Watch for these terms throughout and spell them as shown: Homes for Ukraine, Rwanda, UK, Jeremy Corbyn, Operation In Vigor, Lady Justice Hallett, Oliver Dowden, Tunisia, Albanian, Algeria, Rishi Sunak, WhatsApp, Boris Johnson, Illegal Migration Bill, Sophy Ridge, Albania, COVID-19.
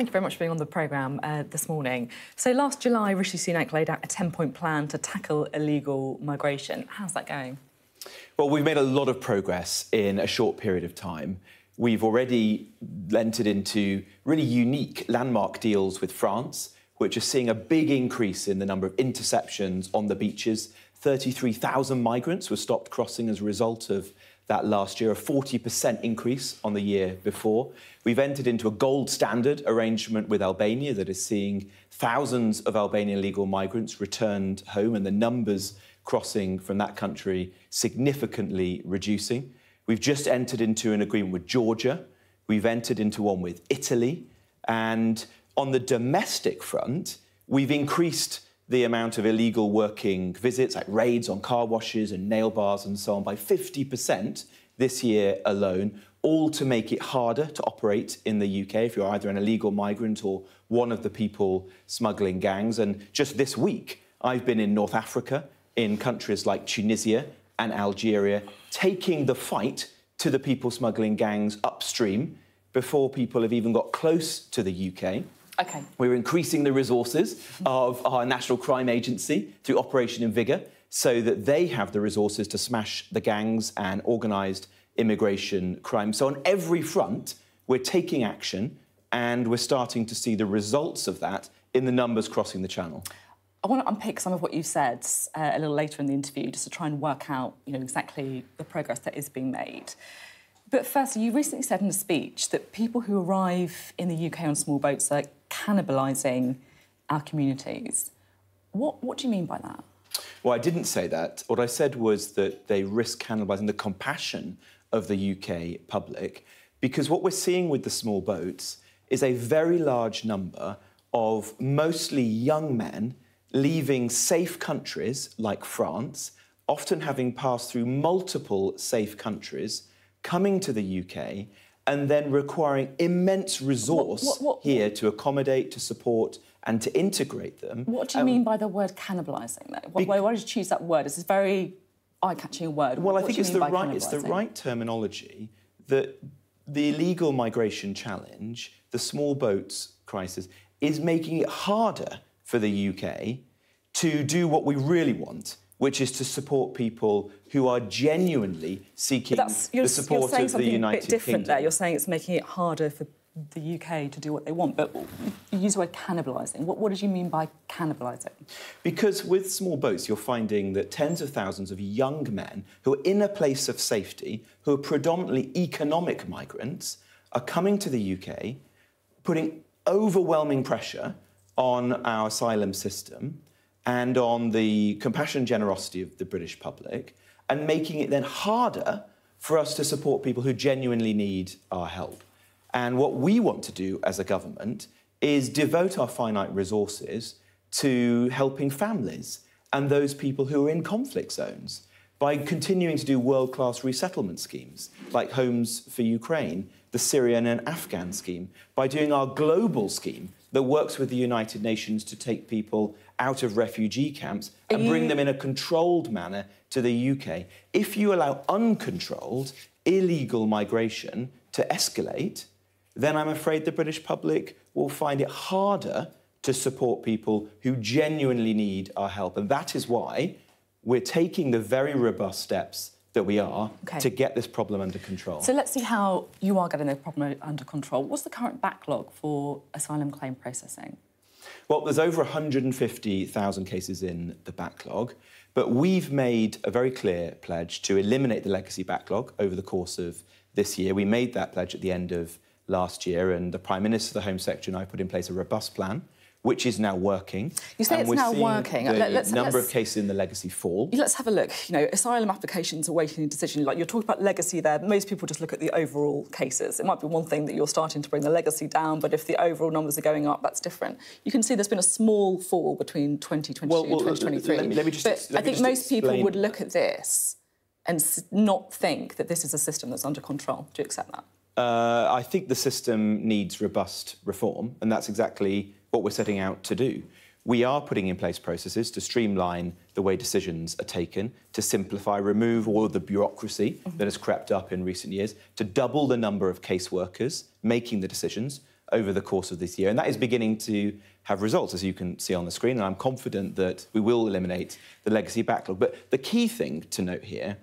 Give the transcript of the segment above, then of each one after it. Thank you very much for being on the programme this morning. So last July, Rishi Sunak laid out a 10-point plan to tackle illegal migration. How's that going? Well, we've made a lot of progress in a short period of time. We've already entered into really unique landmark deals with France, which are seeing a big increase in the number of interceptions on the beaches. 33,000 migrants were stopped crossing as a result of that last year, a 40% increase on the year before. We've entered into a gold standard arrangement with Albania that is seeing thousands of Albanian legal migrants returned home and the numbers crossing from that country significantly reducing. We've just entered into an agreement with Georgia. We've entered into one with Italy. And on the domestic front, we've increased the amount of illegal working visits, like raids on car washes and nail bars and so on, by 50% this year alone, all to make it harder to operate in the UK if you're either an illegal migrant or one of the people smuggling gangs. And just this week, I've been in North Africa, in countries like Tunisia and Algeria, taking the fight to the people smuggling gangs upstream before people have even got close to the UK. Okay. We're increasing the resources of our National Crime Agency through Operation In Vigor so that they have the resources to smash the gangs and organised immigration crime. So on every front, we're taking action and we're starting to see the results of that in the numbers crossing the channel. I want to unpick some of what you said a little later in the interview just to try and work out, you know, exactly the progress that is being made. But first, you recently said in a speech that people who arrive in the UK on small boats are cannibalising our communities. What do you mean by that? Well, I didn't say that. What I said was that they risk cannibalising the compassion of the UK public, because what we're seeing with the small boats is a very large number of mostly young men leaving safe countries like France, often having passed through multiple safe countries, coming to the UK and then requiring immense resource here to accommodate, to support and to integrate them. What do you mean by the word cannibalising, though? Why did you choose that word? It's a very eye-catching word. Well, I think it's the right terminology, that the illegal migration challenge, the small boats crisis, is making it harder for the UK to do what we really want, which is to support people who are genuinely seeking the support of the United Kingdom. You're saying something a bit different there. You're saying it's making it harder for the UK to do what they want, but you use the word cannibalising. What did you mean by cannibalising? Because with small boats, you're finding that tens of thousands of young men who are in a place of safety, who are predominantly economic migrants, are coming to the UK, putting overwhelming pressure on our asylum system and on the compassion and generosity of the British public, and making it then harder for us to support people who genuinely need our help. And what we want to do as a government is devote our finite resources to helping families and those people who are in conflict zones by continuing to do world-class resettlement schemes like Homes for Ukraine, the Syrian and Afghan scheme, by doing our global scheme that works with the United Nations to take people out of refugee camps and bring them in a controlled manner to the UK. If you allow uncontrolled, illegal migration to escalate, then I'm afraid the British public will find it harder to support people who genuinely need our help. And that is why we're taking the very robust steps that we are to get this problem under control. So let's see how you are getting the problem under control. What's the current backlog for asylum claim processing? Well, there's over 150,000 cases in the backlog, but we've made a very clear pledge to eliminate the legacy backlog over the course of this year. We made that pledge at the end of last year, and the Prime Minister, the Home Secretary, and I put in place a robust plan which is now working. You say it's now working. The number of cases in the legacy fall. Let's have a look. You know, asylum applications awaiting a decision. Like, you're talking about legacy there. Most people just look at the overall cases. It might be one thing that you're starting to bring the legacy down, but if the overall numbers are going up, that's different. You can see there's been a small fall between 2022 and 2023. I think most people would look at this and not think that this is a system that's under control. Do you accept that? I think the system needs robust reform, and that's exactly what we're setting out to do. We are putting in place processes to streamline the way decisions are taken, to simplify, remove all of the bureaucracy that has crept up in recent years, to double the number of caseworkers making the decisions. over the course of this year. And that is beginning to have results, as you can see on the screen. And I'm confident that we will eliminate the legacy backlog. But the key thing to note here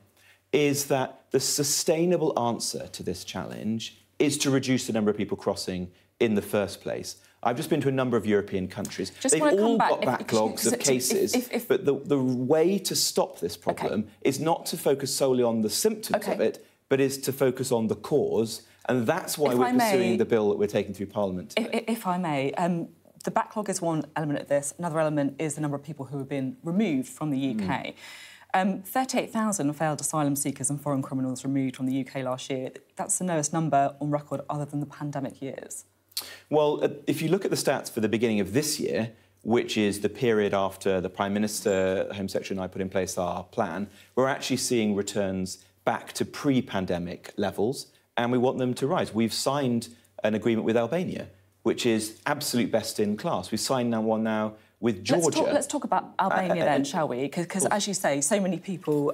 is that the sustainable answer to this challenge is to reduce the number of people crossing in the first place. I've just been to a number of European countries. They've all got backlogs of cases. But the way to stop this problem is not to focus solely on the symptoms of it, but is to focus on the cause. And that's why we're pursuing the bill that we're taking through Parliament today. If I may, the backlog is one element of this. Another element is the number of people who have been removed from the UK. 38,000 failed asylum seekers and foreign criminals removed from the UK last year. That's the lowest number on record other than the pandemic years. Well, if you look at the stats for the beginning of this year, which is the period after the Prime Minister, Home Secretary and I put in place our plan, we're actually seeing returns back to pre-pandemic levels, and we want them to rise. We've signed an agreement with Albania, which is absolute best in class. We've signed one now with Georgia. Let's talk about Albania then, shall we? Because, as you say, so many people...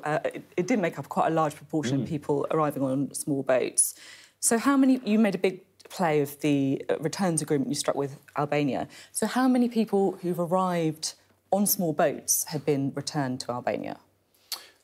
it did make up quite a large proportion of people arriving on small boats. So how many... You made a big play of the returns agreement you struck with Albania. So how many people who've arrived on small boats have been returned to Albania?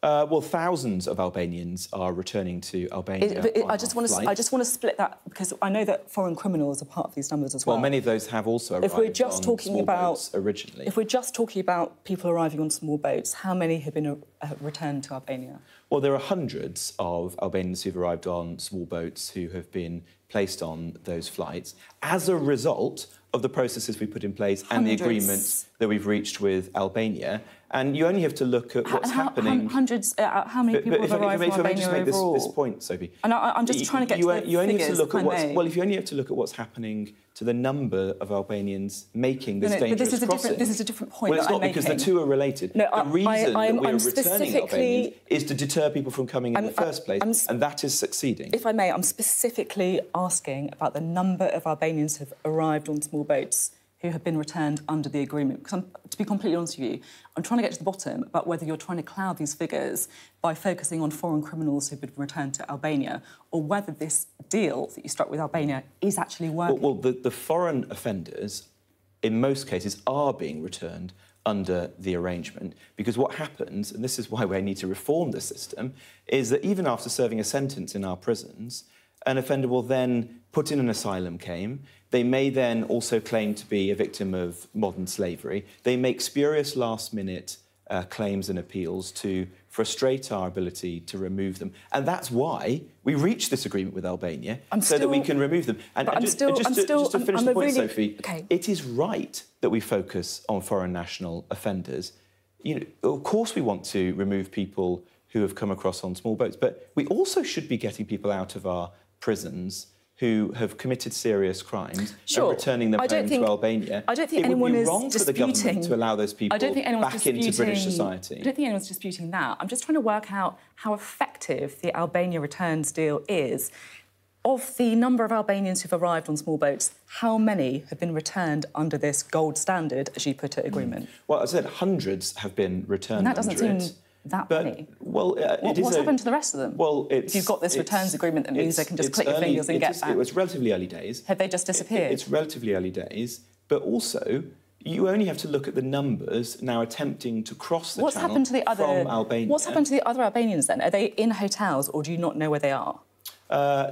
Well, thousands of Albanians are returning to Albania. I just want to split that, because I know that foreign criminals are part of these numbers as well. Well, many of those have also arrived on small boats originally. If we're just talking about people arriving on small boats, how many have been returned to Albania? Well, there are hundreds of Albanians who've arrived on small boats who have been placed on those flights as a result of the processes we put in place and the agreements that we've reached with Albania. And you only have to look at what's happening. How many people have arrived from Albania overall? If I may just make this point, Sophie. And I'm just trying to get to the figures, if I may. Well, if you only have to look at what's happening to the number of Albanians making this dangerous crossing. This is a different point. Well, it's not, because the two are related. No, the reason that we're returning Albanians is to deter people from coming in the first place, and that is succeeding. If I may, I'm specifically asking about the number of Albanians who have arrived on small boats who have been returned under the agreement. Because, to be completely honest with you, I'm trying to get to the bottom about whether you're trying to cloud these figures by focusing on foreign criminals who've been returned to Albania, or whether this deal that you struck with Albania is actually working. Well, the foreign offenders, in most cases, are being returned under the arrangement, because what happens, and this is why we need to reform the system, is that even after serving a sentence in our prisons, an offender will then put in an asylum claim. They may then also claim to be a victim of modern slavery. They make spurious last-minute claims and appeals to frustrate our ability to remove them. And that's why we reached this agreement with Albania, so that we can remove them. And just to finish the point, Sophie, it is right that we focus on foreign national offenders. You know, of course we want to remove people who have come across on small boats, but we also should be getting people out of our prisons who have committed serious crimes and returning them home to Albania. I don't think anyone is disputing... It would be wrong for the government to allow those people back into British society. I don't think anyone's disputing that. I'm just trying to work out how effective the Albania returns deal is. Of the number of Albanians who've arrived on small boats, how many have been returned under this gold standard, as you put it, agreement? Well, as I said, hundreds have been returned under it. That doesn't seem... What's happened to the rest of them? Well, if you've got this returns agreement, that means they can just click your fingers and get back. It was relatively early days. Have they just disappeared? It's relatively early days, but also you only have to look at the numbers now attempting to cross the channel from Albania. What's happened to the other Albanians then? Are they in hotels, or do you not know where they are?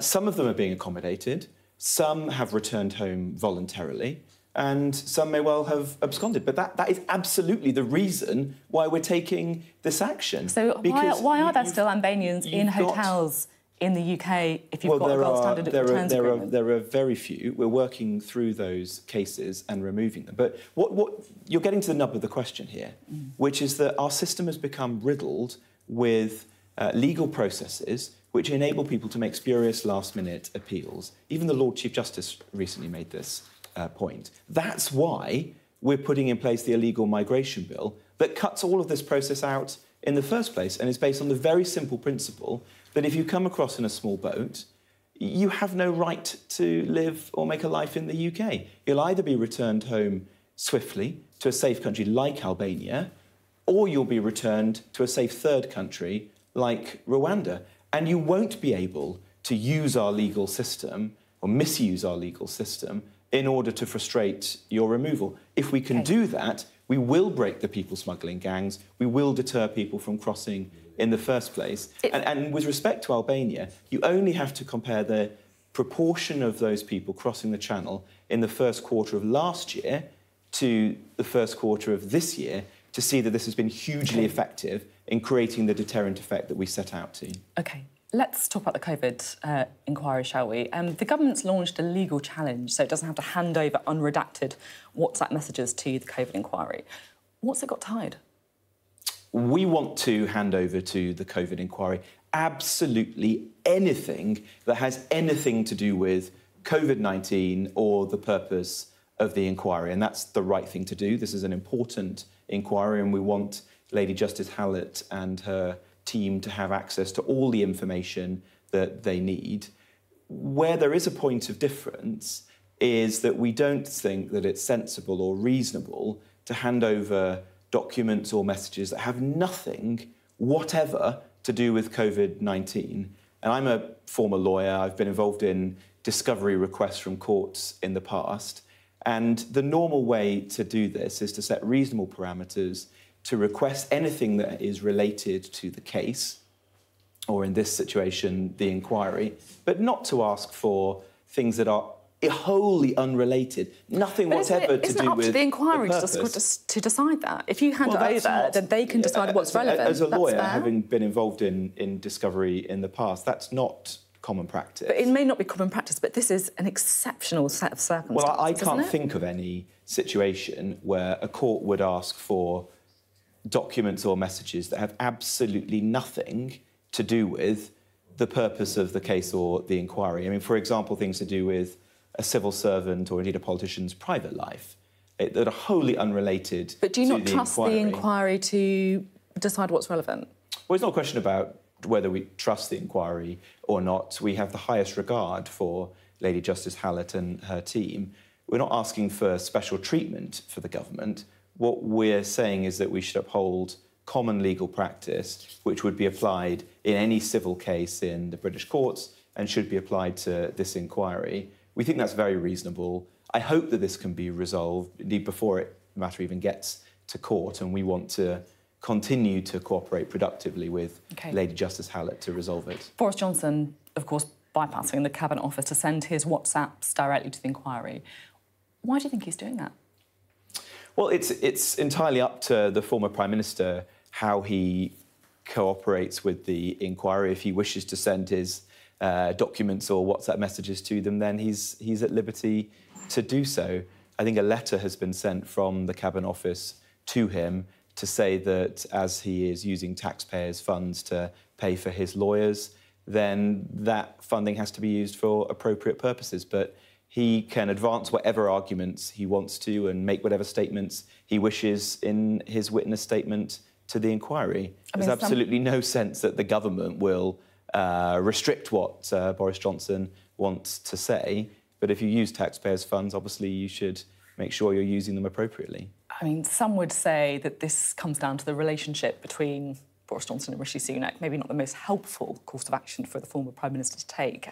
Some of them are being accommodated. Some have returned home voluntarily. And some may well have absconded. But that is absolutely the reason why we're taking this action. So why are there still Albanians in hotels in the UK if you've got a gold standard returns agreement? There are very few. We're working through those cases and removing them. But you're getting to the nub of the question here, which is that our system has become riddled with legal processes which enable people to make spurious last-minute appeals. Even the Lord Chief Justice recently made this point. That's why we're putting in place the illegal migration bill that cuts all of this process out in the first place, and is based on the very simple principle that if you come across in a small boat, you have no right to live or make a life in the UK. You'll either be returned home swiftly to a safe country like Albania, or you'll be returned to a safe third country like Rwanda. And you won't be able to use our legal system, or misuse our legal system, in order to frustrate your removal. If we can do that, we will break the people smuggling gangs, we will deter people from crossing in the first place. And with respect to Albania, you only have to compare the proportion of those people crossing the channel in the first quarter of last year to the first quarter of this year to see that this has been hugely effective in creating the deterrent effect that we set out to. OK. Let's talk about the COVID inquiry, shall we? The government's launched a legal challenge so it doesn't have to hand over unredacted WhatsApp messages to the COVID inquiry. What's it got tied? We want to hand over to the COVID inquiry absolutely anything that has anything to do with COVID-19 or the purpose of the inquiry, and that's the right thing to do. This is an important inquiry, and we want Lady Justice Hallett and her team to have access to all the information that they need. Where there is a point of difference is that we don't think that it's sensible or reasonable to hand over documents or messages that have nothing whatever to do with COVID-19. And I'm a former lawyer. I've been involved in discovery requests from courts in the past. And the normal way to do this is to set reasonable parameters to request anything that is related to the case, or in this situation, the inquiry, but not to ask for things that are wholly unrelated, nothing whatever to do with the purpose. Isn't it up to the inquiry to decide that? If you hand it over, then they can decide what's relevant. As a lawyer, having been involved in discovery in the past, that's not common practice. But it may not be common practice, but this is an exceptional set of circumstances. Well, I can't think of any situation where a court would ask for documents or messages that have absolutely nothing to do with the purpose of the case or the inquiry. I mean, for example, things to do with a civil servant or indeed a politician's private life that are wholly unrelated. But do you not trust the inquiry to decide what's relevant? Well, it's not a question about whether we trust the inquiry or not. We have the highest regard for Lady Justice Hallett and her team. We're not asking for special treatment for the government. What we're saying is that we should uphold common legal practice, which would be applied in any civil case in the British courts and should be applied to this inquiry. We think that's very reasonable. I hope that this can be resolved, indeed, before the matter even gets to court, and we want to continue to cooperate productively with Lady Justice Hallett to resolve it. Boris Johnson, of course, bypassing the Cabinet Office to send his WhatsApps directly to the inquiry. Why do you think he's doing that? Well, it's entirely up to the former Prime Minister how he cooperates with the inquiry. If he wishes to send his documents or WhatsApp messages to them, then he's at liberty to do so. I think a letter has been sent from the Cabinet Office to him to say that as he is using taxpayers' funds to pay for his lawyers, then that funding has to be used for appropriate purposes. But he can advance whatever arguments he wants to and make whatever statements he wishes in his witness statement to the inquiry. There's absolutely no sense that the government will restrict what Boris Johnson wants to say. But if you use taxpayers' funds, obviously you should make sure you're using them appropriately. I mean, some would say that this comes down to the relationship between Boris Johnson and Rishi Sunak, maybe not the most helpful course of action for the former Prime Minister to take.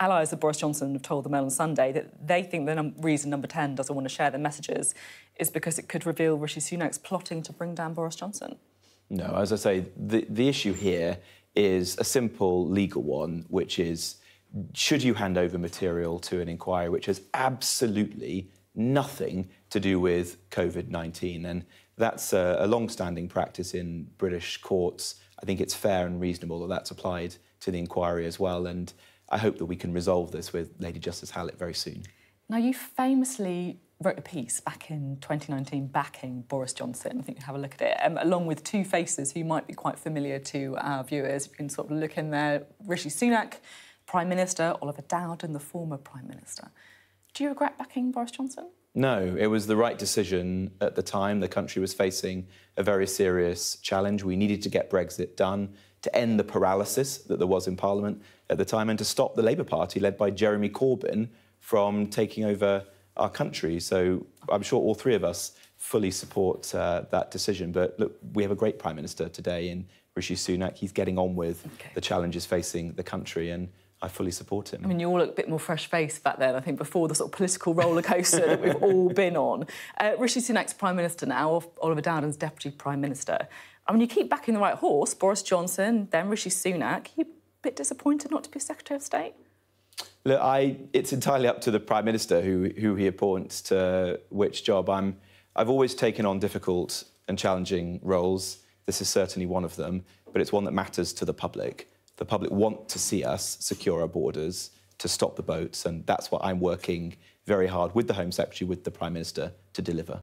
Allies of Boris Johnson have told the Mail on Sunday that they think the reason Number 10 doesn't want to share their messages is because it could reveal Rishi Sunak's plotting to bring down Boris Johnson. No, as I say, the issue here is a simple legal one, which is, should you hand over material to an inquiry which has absolutely nothing to do with COVID-19? And that's a long-standing practice in British courts. I think it's fair and reasonable that that's applied to the inquiry as well, and I hope that we can resolve this with Lady Justice Hallett very soon. Now, you famously wrote a piece back in 2019 backing Boris Johnson. I think you have a look at it, along with two faces who might be quite familiar to our viewers. You can sort of look in there. Rishi Sunak, Prime Minister, Oliver Dowden, the former Prime Minister. Do you regret backing Boris Johnson? No, it was the right decision at the time. The country was facing a very serious challenge. We needed to get Brexit done, to end the paralysis that there was in Parliament at the time, and to stop the Labour Party, led by Jeremy Corbyn, from taking over our country. So I'm sure all three of us fully support that decision. But look, we have a great Prime Minister today in Rishi Sunak. He's getting on with the challenges facing the country, and I fully support him. I mean, you all look a bit more fresh-faced back then, I think, before the sort of political roller coaster that we've all been on. Rishi Sunak's Prime Minister now, Oliver Dowden's Deputy Prime Minister. I mean, you keep backing the right horse, Boris Johnson, then Rishi Sunak. Are you a bit disappointed not to be Secretary of State? Look, it's entirely up to the Prime Minister who he appoints to which job. I've always taken on difficult and challenging roles. This is certainly one of them, but it's one that matters to the public. The public want to see us secure our borders, to stop the boats, and that's what I'm working very hard with the Home Secretary, with the Prime Minister, to deliver.